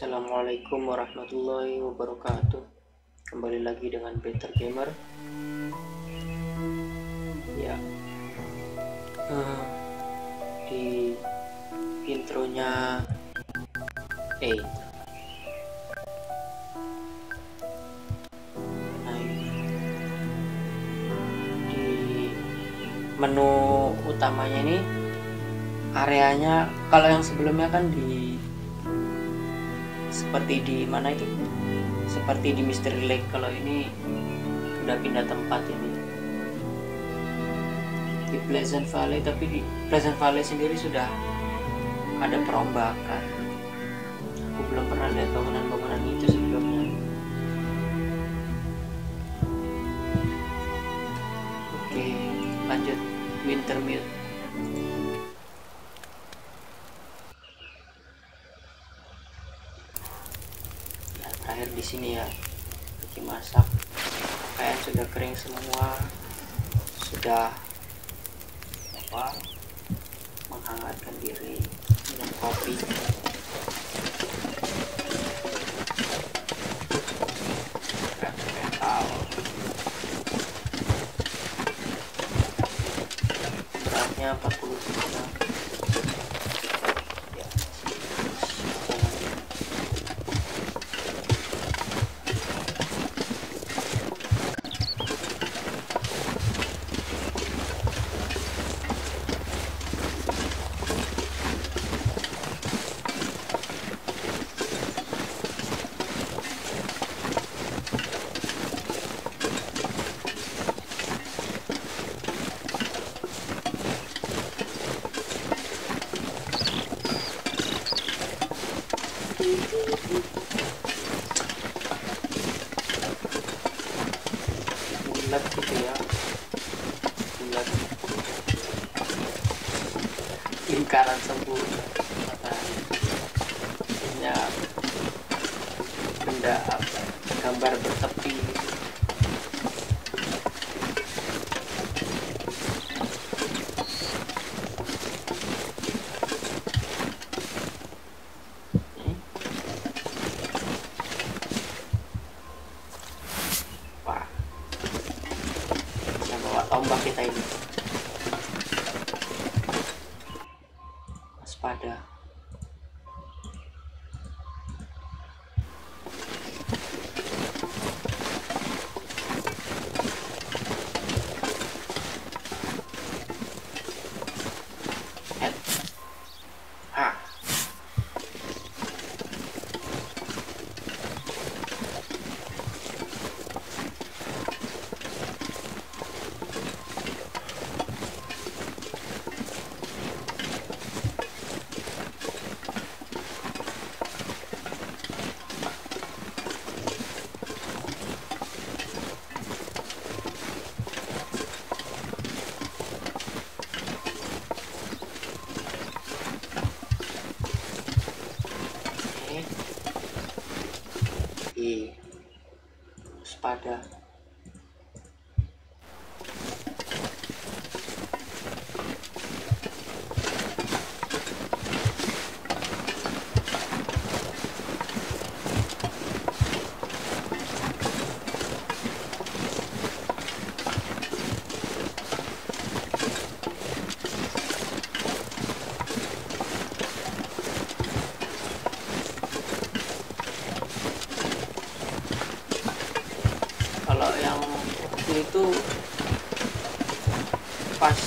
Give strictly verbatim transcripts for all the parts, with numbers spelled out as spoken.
Assalamualaikum warahmatullahi wabarakatuh. Kembali lagi dengan Better Gamer. Ya, uh, di intronya, eh, nah, di menu utamanya ini areanya, kalau yang sebelumnya kan di seperti di mana itu, seperti di Mystery Lake. Kalau ini udah pindah tempat, ini di Pleasant Valley, tapi di Pleasant Valley sendiri sudah ada perombakan. Aku belum pernah lihat bangunan-bangunan itu sebelumnya. Oke, lanjut Winter Mills. Terakhir di sini ya, cuci masak. Kayak sudah kering semua, sudah apa? Menghangatkan diri, minum kopi. Beratnya empat puluh kilogram. Lingkaran sempurna, katanya benda apa, gambar bertepi. Tombak kita ini, waspada. Head. Ah. Waspada. Itu pas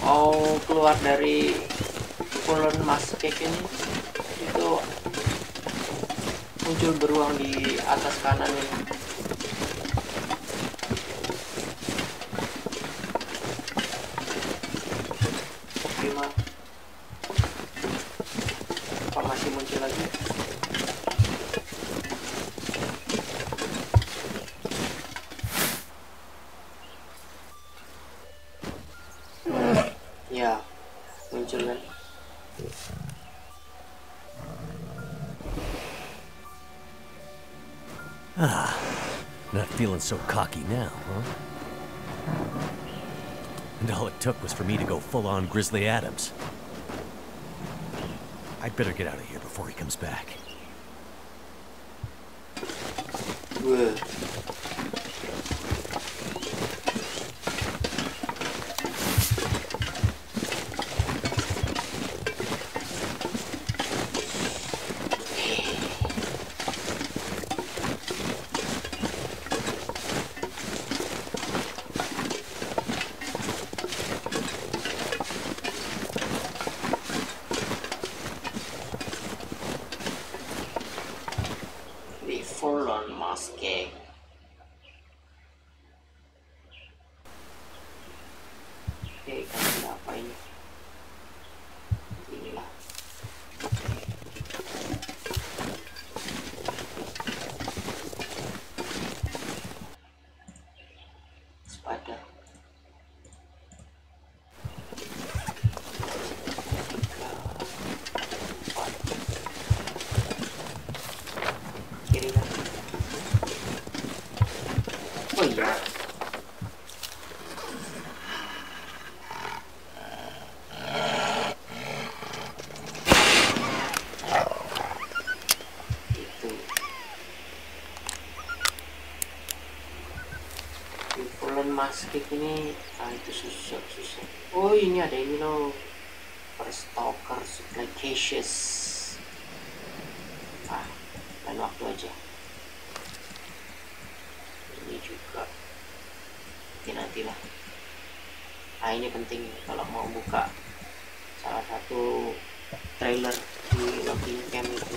mau keluar dari kolon mas cake ini, itu muncul beruang di atas kanan ini. Gimana? Apa masih muncul lagi? Ya, muncul kan. Ah, not feeling so cocky now, huh? And all it took was for me to go full-on Grizzly Adams. I'd better get out of here before he comes back. Good. Mas kayak ini, ah itu susah susah. Oh ini ada ini loh, perstalker supply caches. Ah, lain waktu aja. Ini juga, ini nantilah. Ah ini penting kalau mau buka salah satu trailer di login camp itu.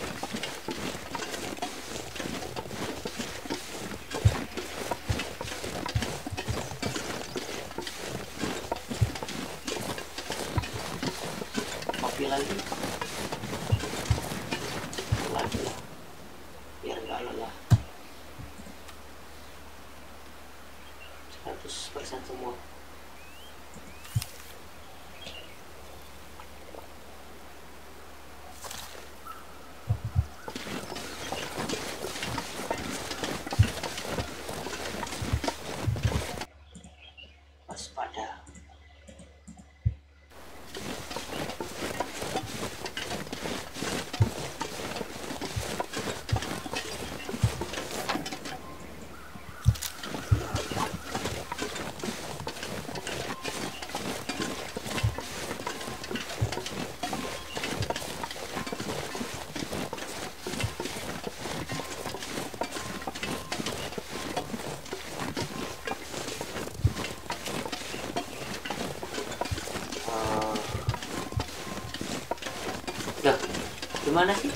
Gimana sih?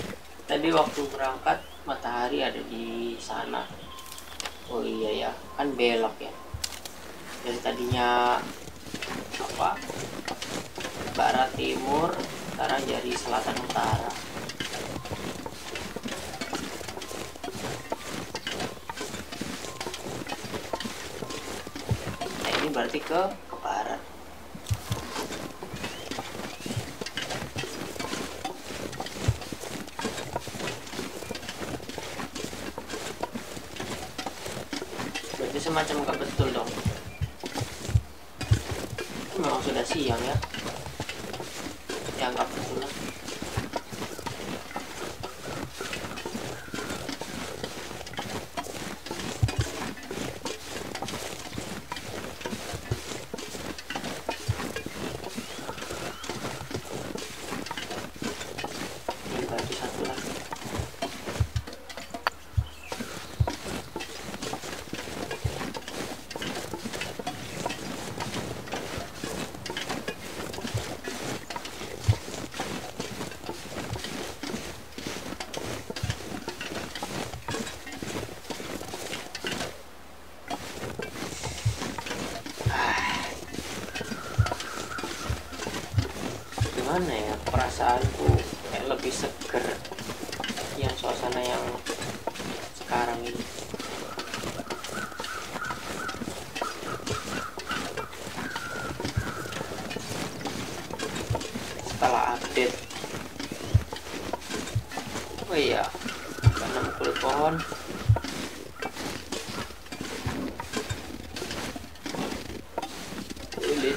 Tadi waktu berangkat matahari ada di sana. Oh iya ya, kan belok ya. Dari tadinya apa? Barat timur, sekarang jadi selatan utara. Nah ini berarti ke ke barat. Macam nggak betul dong. Itu memang sudah siang ya. Ya nggak betul lah. Oke,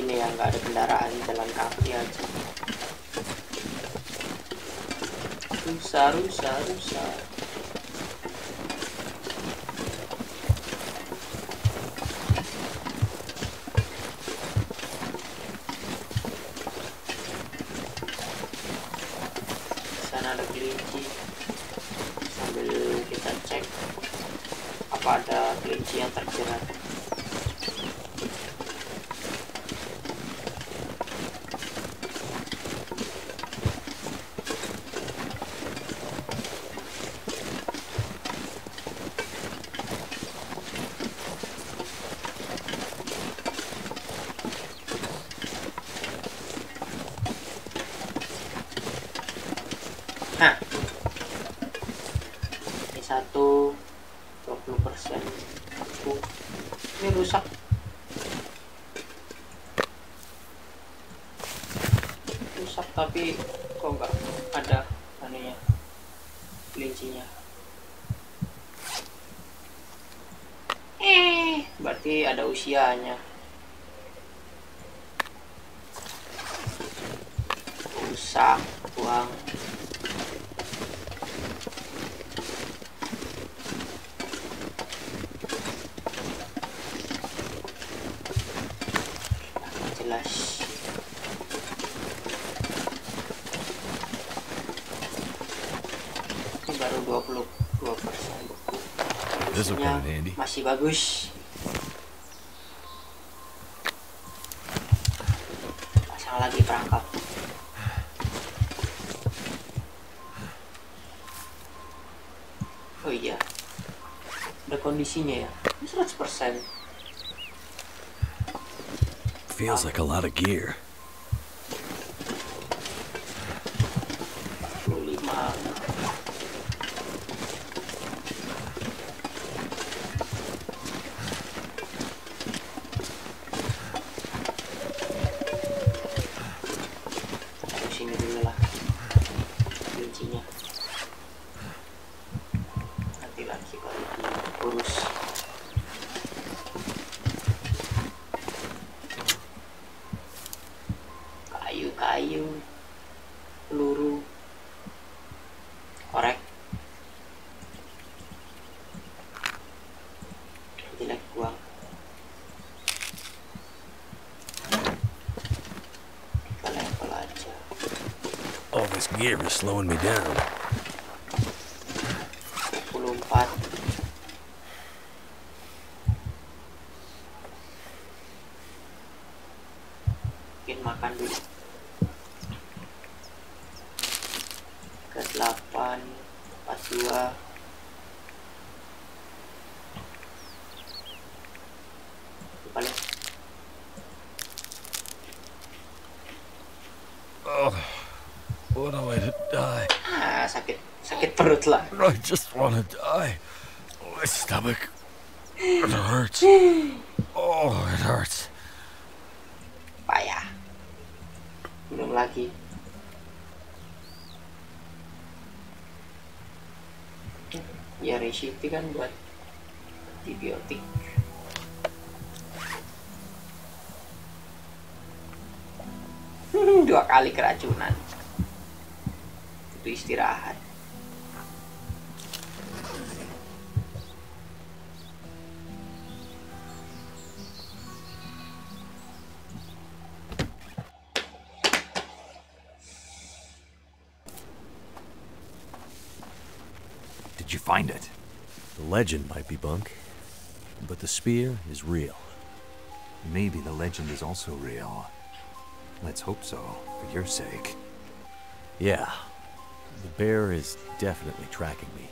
gini ya, nggak ada kendaraan, jalan kaki aja. Rusak, rusak, rusak. Sana ada kelinci. Sambil kita cek apa ada kelinci yang terjerat. Tapi kok nggak ada anunya kelincinya. Eh, berarti ada usianya. Rusak, buang. Jelas. This will come in handy. Masih bagus. Pasang lagi perangkap. Oh iya, ada kondisinya ya. seratus persen. Feels like a lot of gear. Gear is slowing me down. I just want to die. My stomach, it hurts. Oh, it hurts. Payah. Belum lagi. Ya resep kan buat antibiotik. Dua kali keracunan. Itu istirahat. Did you find it? The legend might be bunk, but the spear is real. Maybe the legend is also real. Let's hope so, for your sake. Yeah, the bear is definitely tracking me.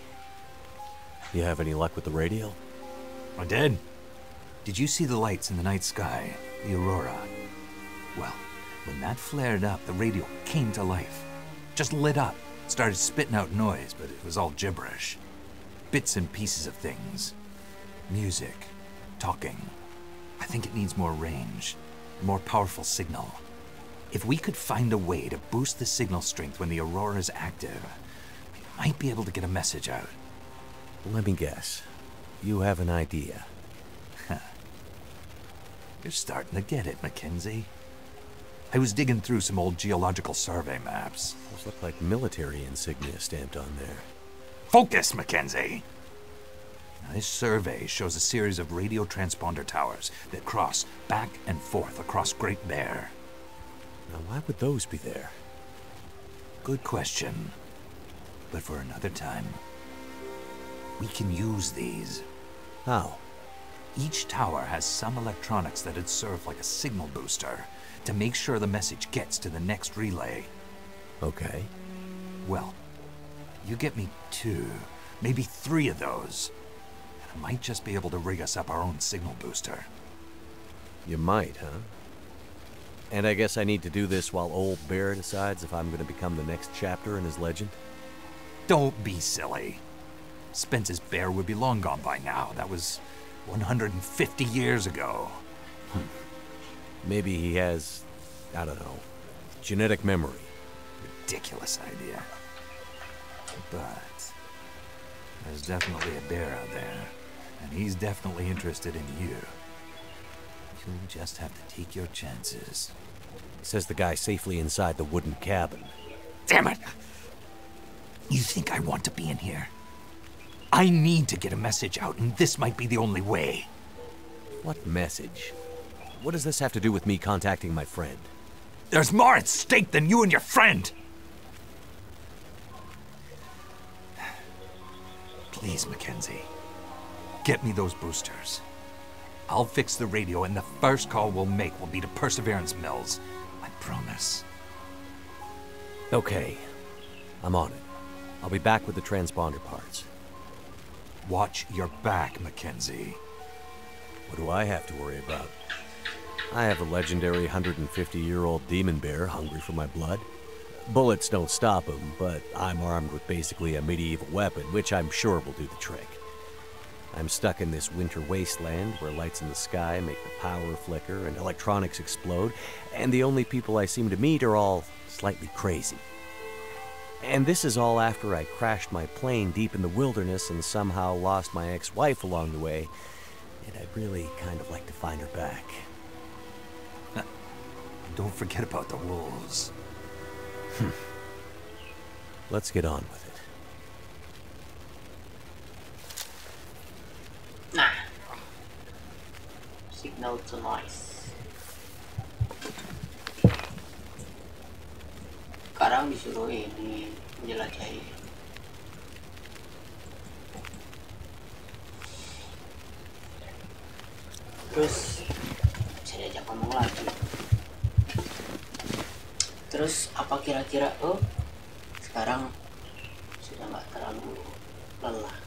You have any luck with the radio? I did. Did you see the lights in the night sky, the aurora? Well, when that flared up, the radio came to life. Just lit up. Started spitting out noise, but it was all gibberish. Bits and pieces of things. Music. Talking. I think it needs more range. More powerful signal. If we could find a way to boost the signal strength when the aurora's active, we might be able to get a message out. Let me guess. You have an idea. You're starting to get it, Mackenzie. I was digging through some old geological survey maps. Those look like military insignia stamped on there. Focus, Mackenzie! Now, this survey shows a series of radio transponder towers that cross back and forth across Great Bear. Now, why would those be there? Good question, but for another time. We can use these. How? Each tower has some electronics that'd serve like a signal booster to make sure the message gets to the next relay. Okay. Well, you get me two, maybe three of those. And I might just be able to rig us up our own signal booster. You might, huh? And I guess I need to do this while old Bear decides if I'm going to become the next chapter in his legend? Don't be silly. Spence's Bear would be long gone by now. That was one hundred fifty years ago. Hmm. Maybe he has, I don't know, genetic memory. Ridiculous idea. But there's definitely a bear out there, and he's definitely interested in you. You'll just have to take your chances. Says the guy safely inside the wooden cabin. Damn it! You think I want to be in here? I need to get a message out, and this might be the only way. What message? What does this have to do with me contacting my friend? There's more at stake than you and your friend! Please, Mackenzie. Get me those boosters. I'll fix the radio, and the first call we'll make will be to Perseverance Mills. I promise. Okay. I'm on it. I'll be back with the transponder parts. Watch your back, Mackenzie. What do I have to worry about? I have a legendary one hundred fifty year old demon bear hungry for my blood. Bullets don't stop him, but I'm armed with basically a medieval weapon, which I'm sure will do the trick. I'm stuck in this winter wasteland where lights in the sky make the power flicker and electronics explode, and the only people I seem to meet are all slightly crazy. And this is all after I crashed my plane deep in the wilderness and somehow lost my ex-wife along the way, and I'd really kind of like to find her back. Don't forget about the wolves. Hmm. Let's get on with it. Nah. Signal to noise. Sekarang disuruh ini menjelajahi. Terus bisa diajak ngomong lagi. Terus apa kira-kira oh sekarang sudah nggak terlalu lelah.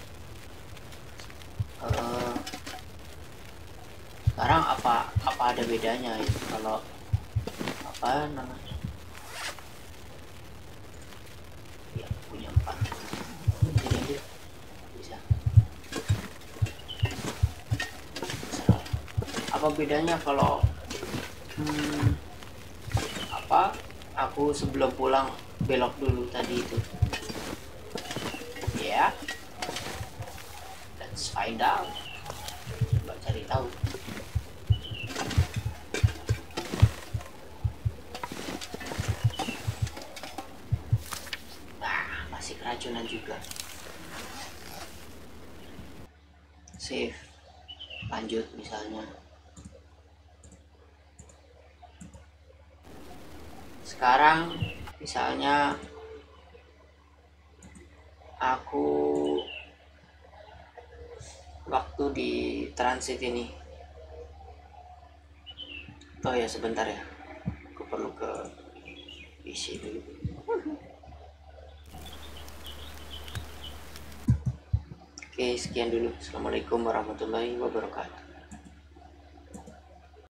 Uh, sekarang apa apa ada bedanya itu kalau apa namanya? Apa bedanya kalau hmm, apa aku sebelum pulang belok dulu tadi itu ya yeah. Let's find out, coba cari tahu. Nah, masih keracunan juga. Save, lanjut misalnya. Sekarang misalnya aku waktu di transit ini, oh ya sebentar ya, aku perlu ke P C dulu. Oke, sekian dulu. Assalamualaikum warahmatullahi wabarakatuh.